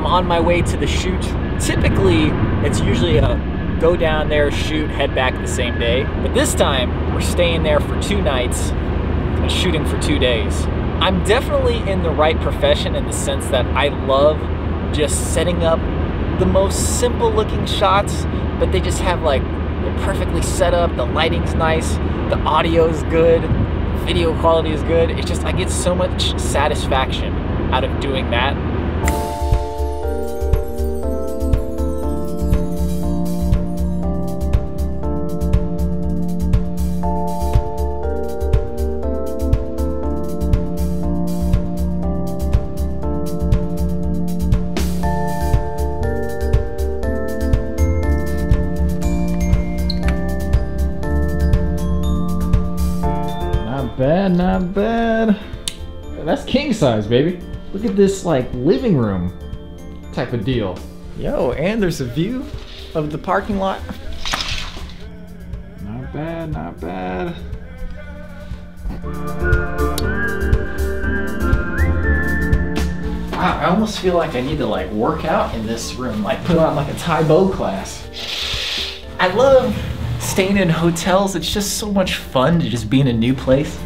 I'm on my way to the shoot. Typically, it's usually a go down there, shoot, head back the same day. But this time, we're staying there for 2 nights and shooting for 2 days. I'm definitely in the right profession in the sense that I love just setting up the most simple looking shots, but they just have like, they're perfectly set up, the lighting's nice, the audio's good, video quality is good. It's just, I get so much satisfaction out of doing that. Bad, not bad. That's king size, baby. Look at this, like, living room type of deal. Yo, and there's a view of the parking lot. Not bad, not bad. Wow, I almost feel like I need to like work out in this room, like put on like a Tai Bo class. I love staying in hotels. It's just so much fun to just be in a new place.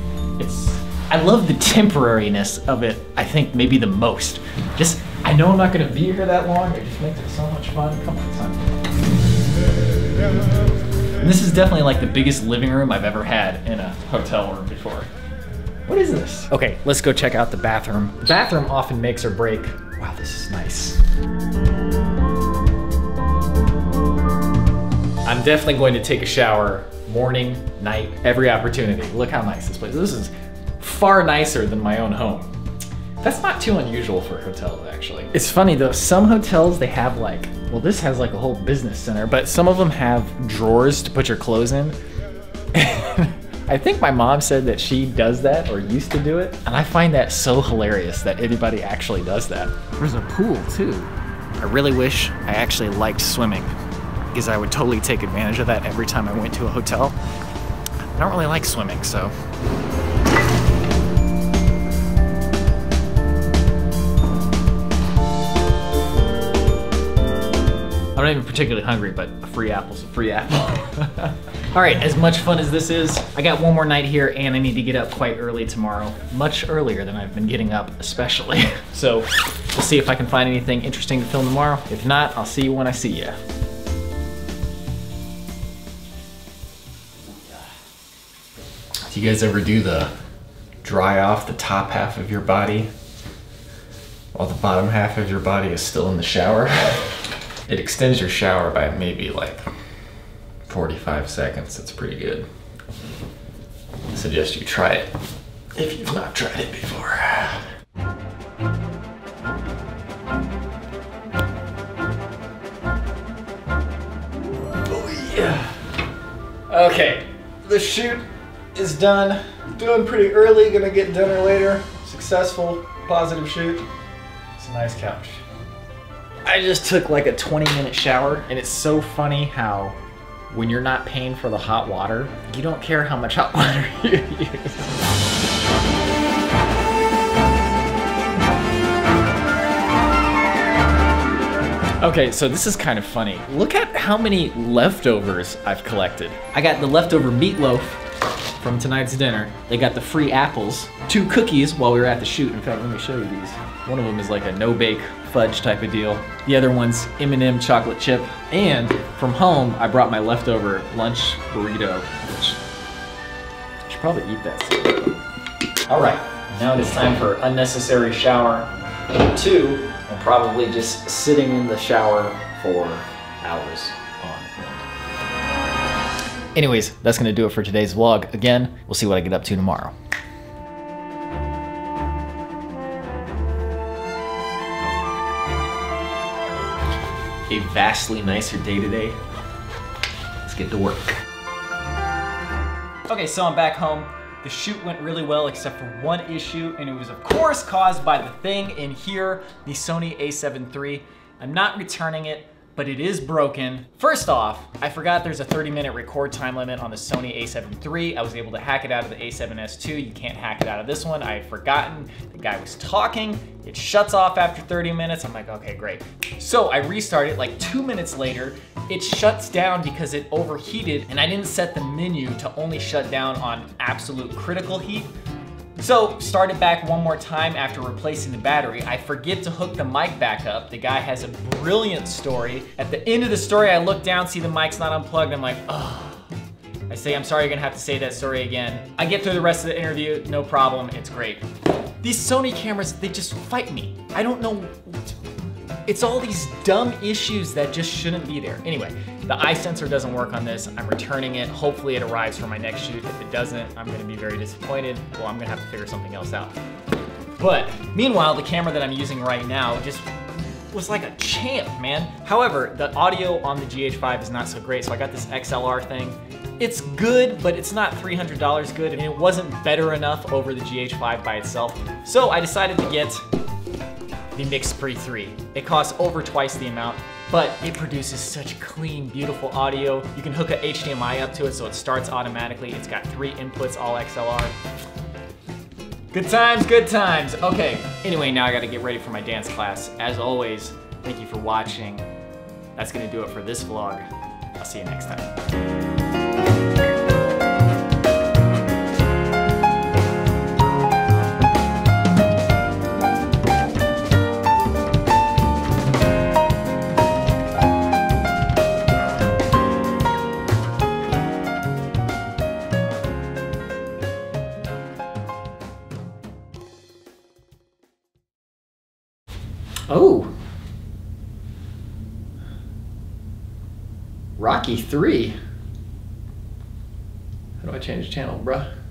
I love the temporariness of it, I think, maybe the most. Just, I know I'm not gonna be here that long, it just makes it so much fun. Come on, son. And this is definitely like the biggest living room I've ever had in a hotel room before. What is this? Okay, let's go check out the bathroom. The bathroom often makes or break. Wow, this is nice. I'm definitely going to take a shower morning, night, every opportunity. Look how nice this place is. This is far nicer than my own home. That's not too unusual for hotels, actually. It's funny though, some hotels they have like, well, this has like a whole business center, but some of them have drawers to put your clothes in. I think my mom said that she does that or used to do it. And I find that so hilarious that anybody actually does that. There's a pool too. I really wish I actually liked swimming, because I would totally take advantage of that every time I went to a hotel. I don't really like swimming, so. I'm not even particularly hungry, but a free apple's a free apple. All right, as much fun as this is, I got one more night here and I need to get up quite early tomorrow, much earlier than I've been getting up especially. So we'll see if I can find anything interesting to film tomorrow. If not, I'll see you when I see you. Do you guys ever do the dry off the top half of your body while the bottom half of your body is still in the shower? It extends your shower by maybe like 45 seconds. It's pretty good. I suggest you try it if you've not tried it before. Oh yeah. Okay, the shoot is done. Doing pretty early, gonna get dinner later. Successful, positive shoot. It's a nice couch. I just took like a 20-minute shower, and it's so funny how when you're not paying for the hot water, you don't care how much hot water you use. Okay, so this is kind of funny. Look at how many leftovers I've collected. I got the leftover meatloaf from tonight's dinner. They got the free apples, 2 cookies while we were at the shoot. In fact, let me show you these. One of them is like a no-bake fudge type of deal. The other one's M&M chocolate chip. And from home, I brought my leftover lunch burrito, which I should probably eat that soon. All right, now it is time for unnecessary shower number 2. I'm probably just sitting in the shower for hours. Anyways, that's gonna do it for today's vlog. Again, we'll see what I get up to tomorrow. A vastly nicer day today. Let's get to work. Okay, so I'm back home. The shoot went really well except for one issue, and it was of course caused by the thing in here, the Sony A7 III. I'm not returning it. but it is broken. First off, I forgot there's a 30-minute record time limit on the Sony A7 III. I was able to hack it out of the A7S II. You can't hack it out of this one. I had forgotten. The guy was talking. It shuts off after 30 minutes. I'm like, okay, great. So I restart it like 2 minutes later. It shuts down because it overheated and I didn't set the menu to only shut down on absolute critical heat. So start it back one more time after replacing the battery. I forget to hook the mic back up. The guy has a brilliant story. At the end of the story, I look down, see the mic's not unplugged. I'm like, oh. I say, I'm sorry, you're gonna have to say that story again. I get through the rest of the interview, no problem, it's great. These Sony cameras, they just fight me. I don't know. It's all these dumb issues that just shouldn't be there. Anyway, the eye sensor doesn't work on this. I'm returning it. Hopefully it arrives for my next shoot. If it doesn't, I'm gonna be very disappointed. Well, I'm gonna have to figure something else out. But meanwhile, the camera that I'm using right now just was like a champ, man. However, the audio on the GH5 is not so great, so I got this XLR thing. It's good, but it's not $300 good, and it wasn't better enough over the GH5 by itself. So I decided to get the MixPre3. It costs over twice the amount, but it produces such clean, beautiful audio. You can hook a HDMI up to it so it starts automatically. It's got 3 inputs, all XLR. Good times, good times. Okay, anyway, now I gotta get ready for my dance class. As always, thank you for watching. That's gonna do it for this vlog. I'll see you next time. Oh, Rocky 3. How do I change the channel, bruh?